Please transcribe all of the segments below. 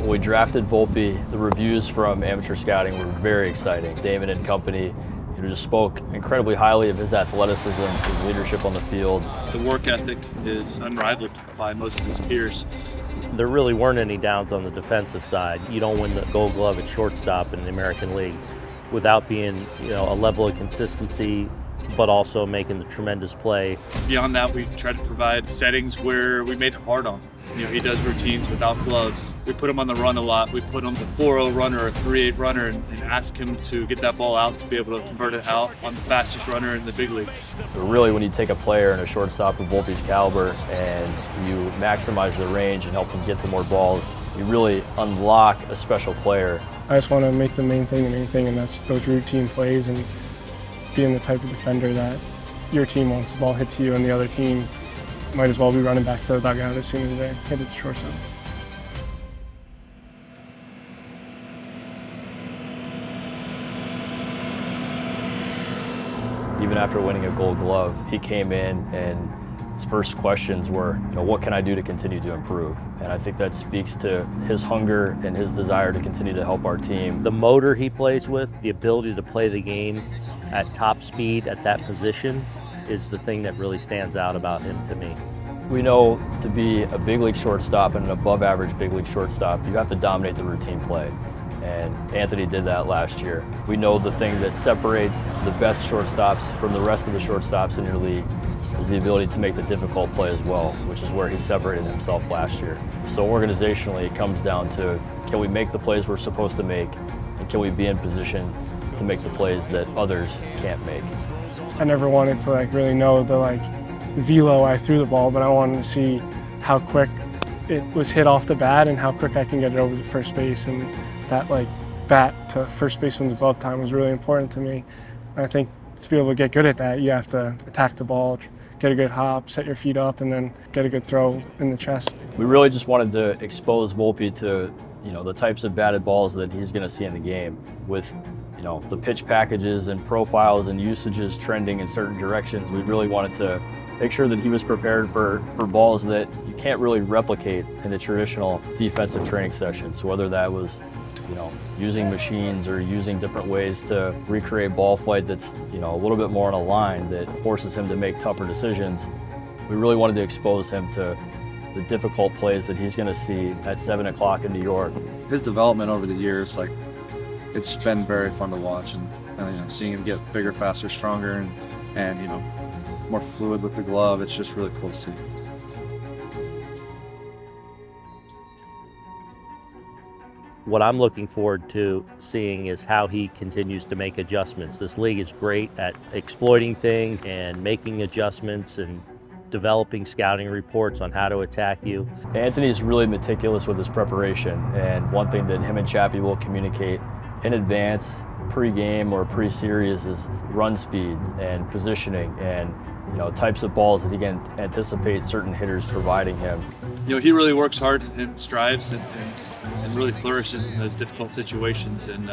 When we drafted Volpe, the reviews from amateur scouting were very exciting. Damon and company just spoke incredibly highly of his athleticism, his leadership on the field. The work ethic is unrivaled by most of his peers. There really weren't any downs on the defensive side. You don't win the Gold Glove at shortstop in the American League without being, a level of consistency, but also making the tremendous play. Beyond that, we try to provide settings where we made it hard on him. He does routines without gloves. We put him on the run a lot. We put him the 4-0 runner or 3-8 runner and ask him to get that ball out to be able to convert it out on the fastest runner in the big leagues. But really, when you take a player and a shortstop of Volpe's caliber and you maximize their range and help them get to more balls, you really unlock a special player. I just want to make the main thing the main thing, and that's those routine plays and being the type of defender that your team wants. The ball hits you and the other team might as well be running back to the dugout as soon as they hit it to shortstop. Even after winning a Gold Glove, he came in and his first questions were, what can I do to continue to improve? And I think that speaks to his hunger and his desire to continue to help our team. The motor he plays with, the ability to play the game at top speed at that position, is the thing that really stands out about him to me. We know to be a big league shortstop and an above average big league shortstop, you have to dominate the routine play. And Anthony did that last year. We know the thing that separates the best shortstops from the rest of the shortstops in your league is the ability to make the difficult play as well, which is where he separated himself last year. So organizationally, it comes down to, can we make the plays we're supposed to make, and can we be in position to make the plays that others can't make? I never wanted to really know the velo I threw the ball, but I wanted to see how quick it was hit off the bat and how quick I can get it over to first base, and that bat to first baseman's glove time was really important to me. And I think to be able to get good at that, you have to attack the ball, get a good hop, set your feet up, and then get a good throw in the chest. We really just wanted to expose Volpe to the types of batted balls that he's going to see in the game, with the pitch packages and profiles and usages trending in certain directions. We really wanted to make sure that he was prepared for balls that you can't really replicate in the traditional defensive training sessions, whether that was using machines or using different ways to recreate ball flight that's a little bit more on a line that forces him to make tougher decisions. We really wanted to expose him to the difficult plays that he's going to see at 7 o'clock in New York. His development over the years, it's been very fun to watch, and seeing him get bigger, faster, stronger, and more fluid with the glove. It's just really cool to see. What I'm looking forward to seeing is how he continues to make adjustments. This league is great at exploiting things and making adjustments and developing scouting reports on how to attack you. Anthony is really meticulous with his preparation, and one thing that him and Chappie will communicate in advance, pre-game or pre-series, is run speeds and positioning and types of balls that he can anticipate certain hitters providing him. He really works hard and strives and really flourishes in those difficult situations, and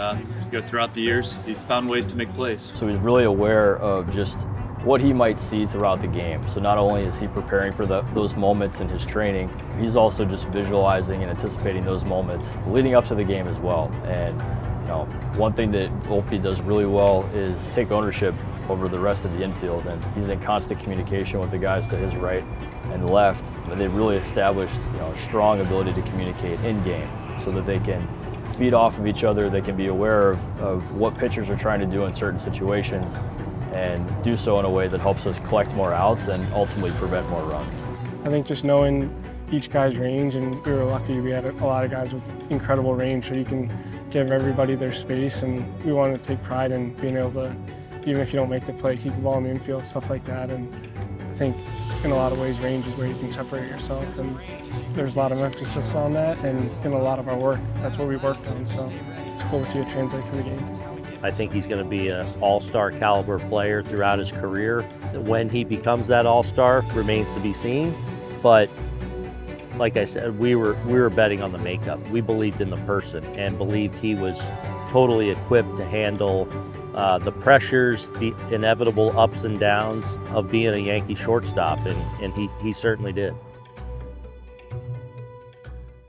throughout the years he's found ways to make plays. So he's really aware of just what he might see throughout the game. So not only is he preparing for those moments in his training, he's also just visualizing and anticipating those moments leading up to the game as well. And one thing that Volpe does really well is take ownership over the rest of the infield, and he's in constant communication with the guys to his right and left. And they've really established a strong ability to communicate in game so that they can feed off of each other, they can be aware of what pitchers are trying to do in certain situations, and do so in a way that helps us collect more outs and ultimately prevent more runs. I think just knowing each guy's range, and we were lucky we had a lot of guys with incredible range, so you can give everybody their space, and we wanted to take pride in being able to, even if you don't make the play, keep the ball in the infield, stuff like that. And I think in a lot of ways range is where you can separate yourself, and there's a lot of emphasis on that, and in a lot of our work that's what we worked on, so it's cool to see it translate to the game. I think he's going to be an all-star caliber player throughout his career. When he becomes that all-star remains to be seen, but like I said, we were betting on the makeup. We believed in the person and believed he was totally equipped to handle the pressures, the inevitable ups and downs of being a Yankee shortstop, and he certainly did.